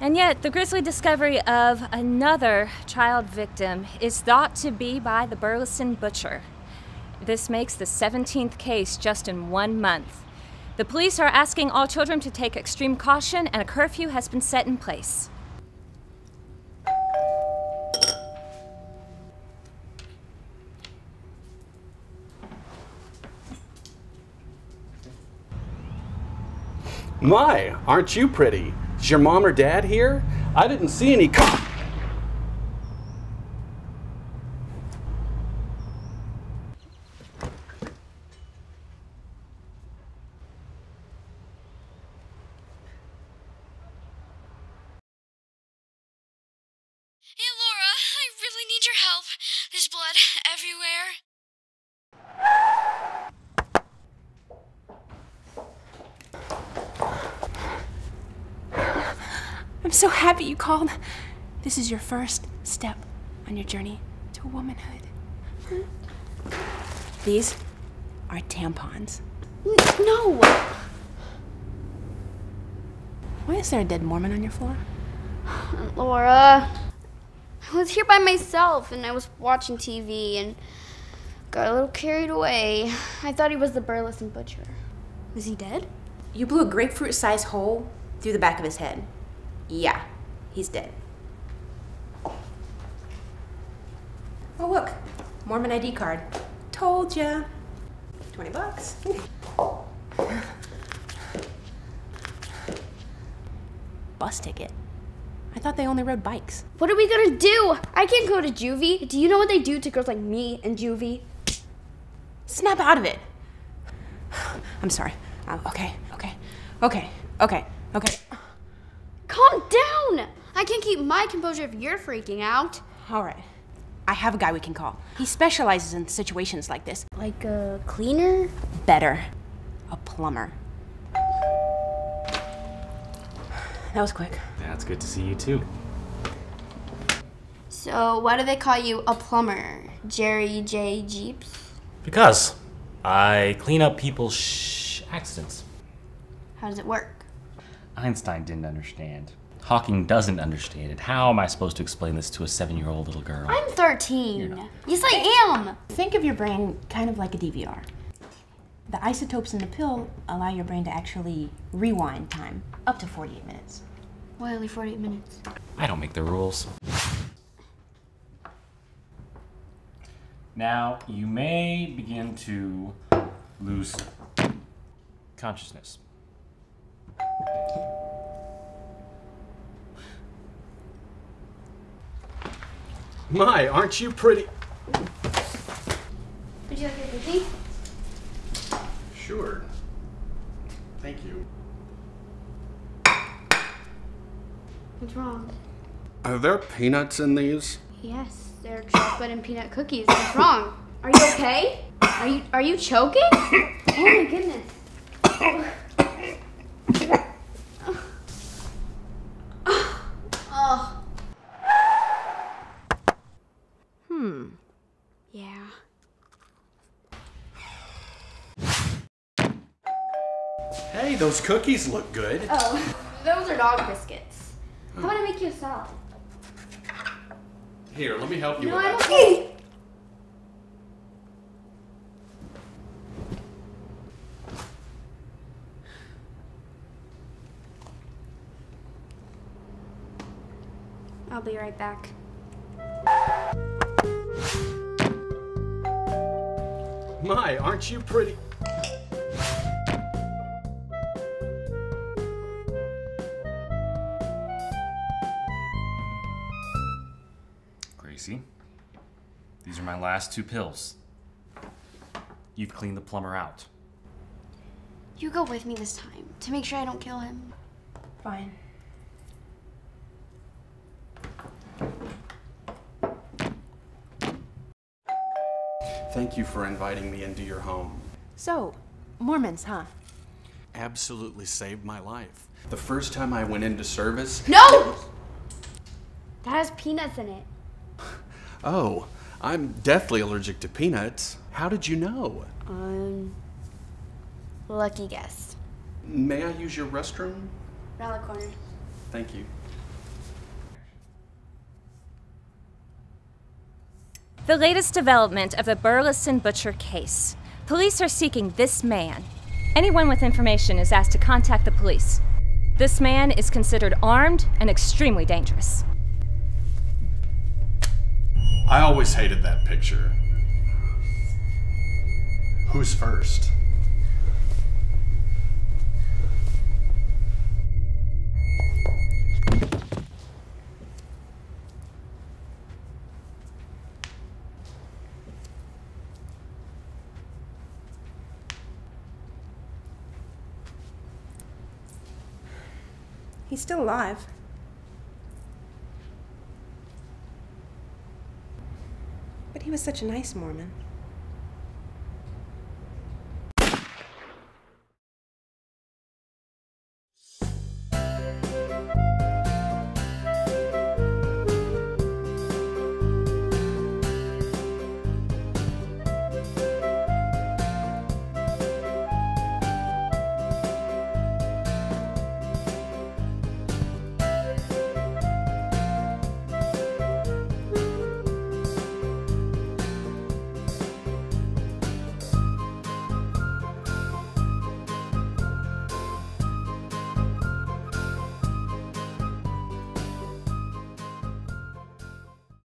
And yet, the grisly discovery of another child victim is thought to be by the Burleson Butcher. This makes the 17th case just in 1 month. The police are asking all children to take extreme caution, and a curfew has been set in place. My, aren't you pretty? Is your mom or dad here? I didn't see any cops. Hey Laura, I really need your help. There's blood everywhere. I'm so happy you called. This is your first step on your journey to womanhood. These are tampons. No! Why is there a dead Mormon on your floor? Laura, I was here by myself and I was watching TV and got a little carried away. I thought he was the Burleson Butcher. Was he dead? You blew a grapefruit-sized hole through the back of his head. Yeah, he's dead. Oh look, Mormon ID card. Told ya. 20 bucks. Bus ticket. I thought they only rode bikes. What are we gonna do? I can't go to juvie. Do you know what they do to girls like me in juvie? Snap out of it. I'm sorry. Okay. Calm down! I can't keep my composure if you're freaking out. All right. I have a guy we can call. He specializes in situations like this. Like a cleaner? Better. A plumber. That was quick. Yeah, it's good to see you too. So why do they call you a plumber? Jerry J. Jeeps? Because I clean up people's accidents. How does it work? Einstein didn't understand. Hawking doesn't understand it. How am I supposed to explain this to a 7-year-old little girl? I'm 13. Yes, I am. Think of your brain kind of like a DVR. The isotopes in the pill allow your brain to actually rewind time up to 48 minutes. Why only 48 minutes? I don't make the rules. Now, you may begin to lose consciousness. My, aren't you pretty? Would you like a cookie? Sure. Thank you. What's wrong? Are there peanuts in these? Yes, they're chocolate and peanut cookies. What's wrong? Are you okay? Are you choking? Oh my goodness. Yeah. Hey, those cookies look good. Oh, those are dog biscuits. How about I make you a salad? Here, let me help you with that. I'll be right back. My, aren't you pretty? Gracie, these are my last 2 pills. You've cleaned the plumber out. You go with me this time to make sure I don't kill him. Fine. Thank you for inviting me into your home. So, Mormons, huh? Absolutely saved my life. The first time I went into service... No! That has peanuts in it. Oh, I'm deathly allergic to peanuts. How did you know? Lucky guess. May I use your restroom? Relicorn. Thank you. The latest development of the Burleson Butcher case. Police are seeking this man. Anyone with information is asked to contact the police. This man is considered armed and extremely dangerous. I always hated that picture. Who's first? He's still alive. But he was such a nice Mormon.